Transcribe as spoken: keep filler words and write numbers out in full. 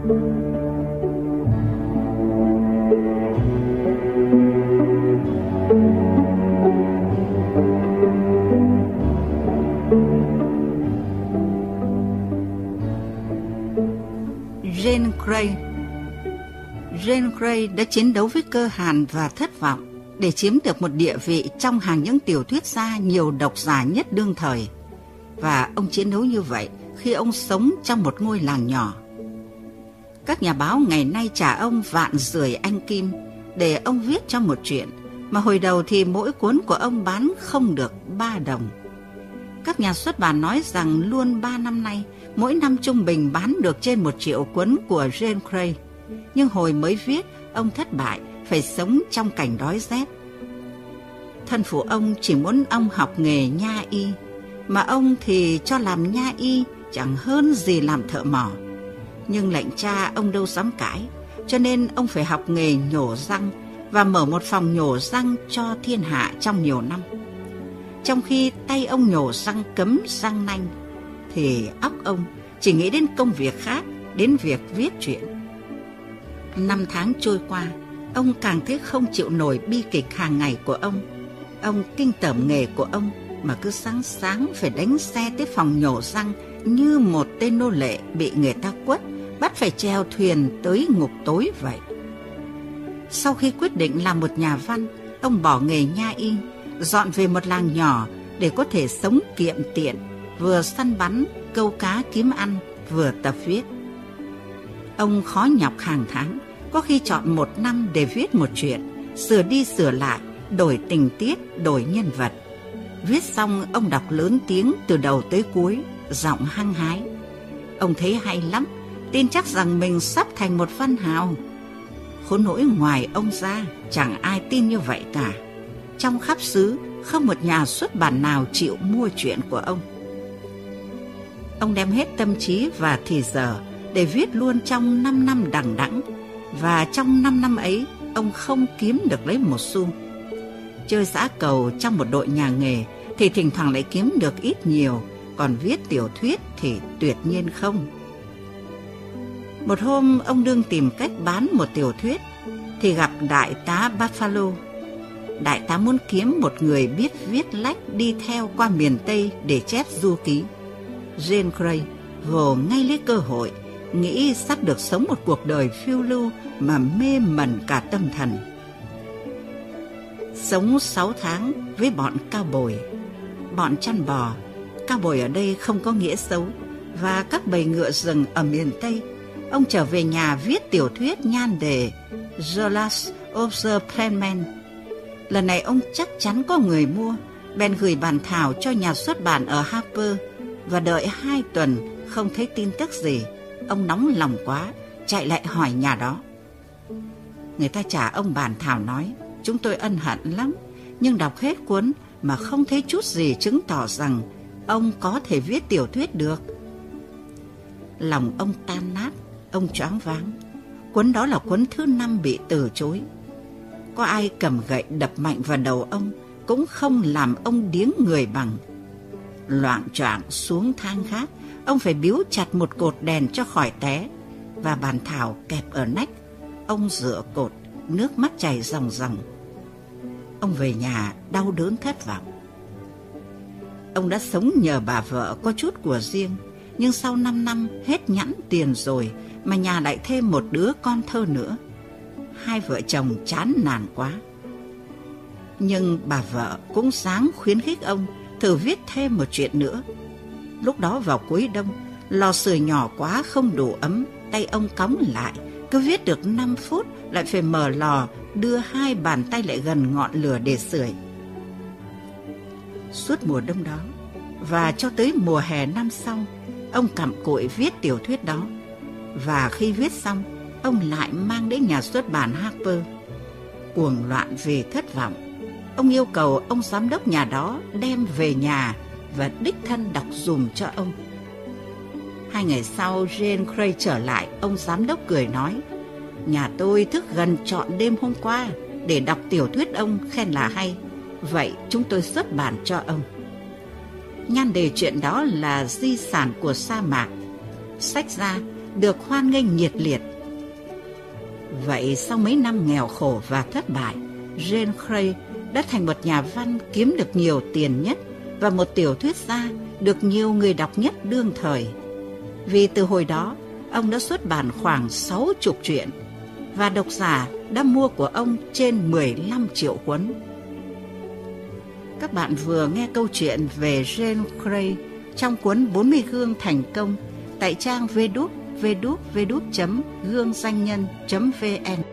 Zane Grey. Zane Grey đã chiến đấu với cơ hàn và thất vọng để chiếm được một địa vị trong hàng những tiểu thuyết gia nhiều độc giả nhất đương thời. Và ông chiến đấu như vậy khi ông sống trong một ngôi làng nhỏ. Các nhà báo ngày nay trả ông vạn rưỡi anh kim để ông viết cho một chuyện, mà hồi đầu thì mỗi cuốn của ông bán không được ba đồng. Các nhà xuất bản nói rằng luôn ba năm nay, mỗi năm trung bình bán được trên một triệu cuốn của Zane Grey. Nhưng hồi mới viết, ông thất bại, phải sống trong cảnh đói rét. Thân phụ ông chỉ muốn ông học nghề nha y, mà ông thì cho làm nha y chẳng hơn gì làm thợ mỏ. Nhưng lệnh cha ông đâu dám cãi, cho nên ông phải học nghề nhổ răng và mở một phòng nhổ răng cho thiên hạ trong nhiều năm. Trong khi tay ông nhổ răng cấm răng nanh, thì óc ông chỉ nghĩ đến công việc khác, đến việc viết truyện. Năm tháng trôi qua, ông càng thấy không chịu nổi bi kịch hàng ngày của ông. Ông kinh tởm nghề của ông mà cứ sáng sáng phải đánh xe tới phòng nhổ răng như một tên nô lệ bị người ta quất, bắt phải chèo thuyền tới ngục tối vậy. Sau khi quyết định làm một nhà văn, ông bỏ nghề nha y, dọn về một làng nhỏ để có thể sống kiệm tiện, vừa săn bắn, câu cá kiếm ăn, vừa tập viết. Ông khó nhọc hàng tháng, có khi chọn một năm để viết một chuyện, sửa đi sửa lại, đổi tình tiết, đổi nhân vật. Viết xong ông đọc lớn tiếng từ đầu tới cuối, giọng hăng hái. Ông thấy hay lắm, tin chắc rằng mình sắp thành một văn hào. Khốn nỗi ngoài ông ra, chẳng ai tin như vậy cả. Trong khắp xứ, không một nhà xuất bản nào chịu mua chuyện của ông. Ông đem hết tâm trí và thì giờ để viết luôn trong năm năm đằng đẵng, và trong năm năm ấy ông không kiếm được lấy một xu. Chơi giã cầu trong một đội nhà nghề thì thỉnh thoảng lại kiếm được ít nhiều, còn viết tiểu thuyết thì tuyệt nhiên không. Một hôm ông đương tìm cách bán một tiểu thuyết thì gặp đại tá Buffalo. Đại tá muốn kiếm một người biết viết lách đi theo qua miền Tây để chép du ký. Zane Grey vồ ngay lấy cơ hội, nghĩ sắp được sống một cuộc đời phiêu lưu mà mê mẩn cả tâm thần. Sống sáu tháng với bọn cao bồi, bọn chăn bò. Cao bồi ở đây không có nghĩa xấu, và các bầy ngựa rừng ở miền Tây. Ông trở về nhà viết tiểu thuyết nhan đề The Last of the Plain Man. Lần này ông chắc chắn có người mua, bèn gửi bản thảo cho nhà xuất bản ở Harper. Và đợi hai tuần không thấy tin tức gì, ông nóng lòng quá, chạy lại hỏi nhà đó. Người ta trả ông bản thảo nói, chúng tôi ân hận lắm, nhưng đọc hết cuốn mà không thấy chút gì chứng tỏ rằng ông có thể viết tiểu thuyết được. Lòng ông tan nát, ông choáng váng. Cuốn đó là cuốn thứ năm bị từ chối. Có ai cầm gậy đập mạnh vào đầu ông cũng không làm ông điếng người bằng. Loạng choạng xuống thang gác, ông phải bíu chặt một cột đèn cho khỏi té, và bản thảo kẹp ở nách. Ông dựa cột, nước mắt chảy ròng ròng. Ông về nhà đau đớn thất vọng. Ông đã sống nhờ bà vợ có chút của riêng, nhưng sau năm năm hết nhẵn tiền rồi mà nhà lại thêm một đứa con thơ nữa. Hai vợ chồng chán nản quá. Nhưng bà vợ cũng ráng khuyến khích ông thử viết thêm một chuyện nữa. Lúc đó vào cuối đông, lò sưởi nhỏ quá không đủ ấm, tay ông cóng lại, cứ viết được năm phút lại phải mở lò, đưa hai bàn tay lại gần ngọn lửa để sưởi. Suốt mùa đông đó và cho tới mùa hè năm sau, ông cặm cụi viết tiểu thuyết đó, và khi viết xong, ông lại mang đến nhà xuất bản Harper. Cuồng loạn vì thất vọng, ông yêu cầu ông giám đốc nhà đó đem về nhà và đích thân đọc dùm cho ông. Hai ngày sau, Zane Grey trở lại, ông giám đốc cười nói, nhà tôi thức gần trọn đêm hôm qua để đọc tiểu thuyết ông khen là hay, vậy chúng tôi xuất bản cho ông. Nhan đề chuyện đó là Di sản của sa mạc. Sách ra, được hoan nghênh nhiệt liệt. Vậy sau mấy năm nghèo khổ và thất bại, Zane Grey đã thành một nhà văn kiếm được nhiều tiền nhất và một tiểu thuyết gia được nhiều người đọc nhất đương thời. Vì từ hồi đó, ông đã xuất bản khoảng sáu mươi truyện và độc giả đã mua của ông trên mười lăm triệu cuốn. Các bạn vừa nghe câu chuyện về Zane Grey trong cuốn bốn mươi gương thành công tại trang vê đê vê đê vê đê vê đê vê chấm gương danh nhân chấm vê en.